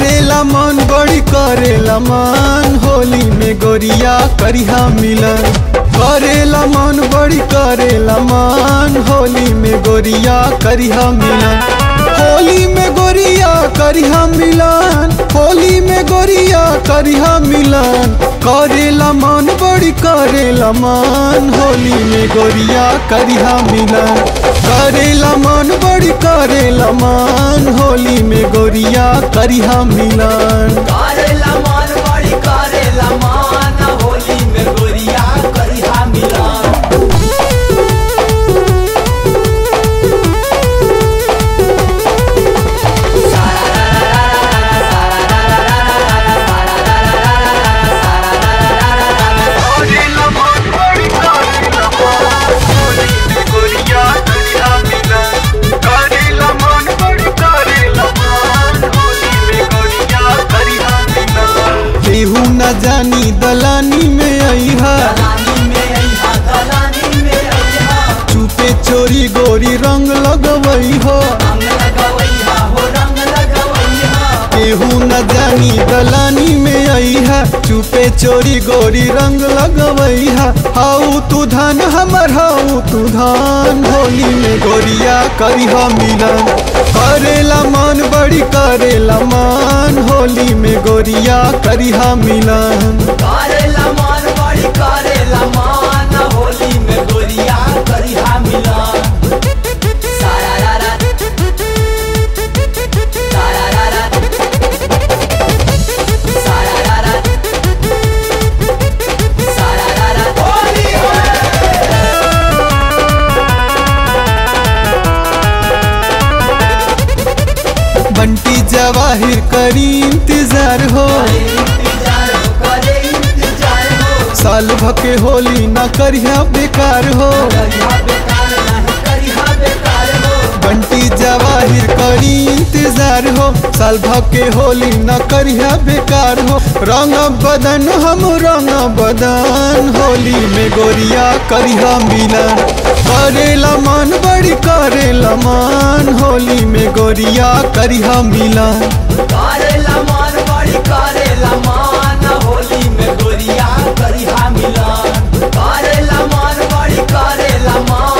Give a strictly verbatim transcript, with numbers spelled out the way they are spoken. करेला मन बड़ी करेला मन होली में गोरिया करिहा मिलन। करेला मन बड़ी करेला मन होली में गोरिया करिहा मिलन। होली में गोरिया करिहा मिलन। होली में गोरिया करिहा मिलन। करेला मन बड़ी करेला मन होली में गोरिया करिहा मिलन। करेला मन बड़ी करेला मन होली में गोरिया करिहा मिलन। करेला मन बड़ी करेला मन होली में गोरिया करिहा मिलन। न जानी दलानी में आईहा चुपे चोरी गोरी रंग लगवैहा। केहू न जानी दलानी में आईहा चुपे चोरी गोरी रंग लगवैहा। हाउ तू धन हमर हाउ तू धन होली में गोरिया करिहा मिलन। करेला मन बड़ी करेला मन होली में गोरिया करिहा मिलन। करेला मन बड़ी करेला मन होली में गोरिया करिहा मिलन। बंटी जवाहिर करी इंतजार हो, हो साल भके होली ना करिहा बेकार हो। बंटी जवाहिर करी इंतजार हो साल भके होली ना करिहा बेकार हो। रंग बदन हम रंग बदन होली में गोरिया करिहा मिलन। करेला मन बड़ी करेला मन होली में गोरिया करिहा मिलन। करेला मन बड़ी करेला मन होली में गोरिया करिहा मिलन। करेला मन बड़ी करेला मन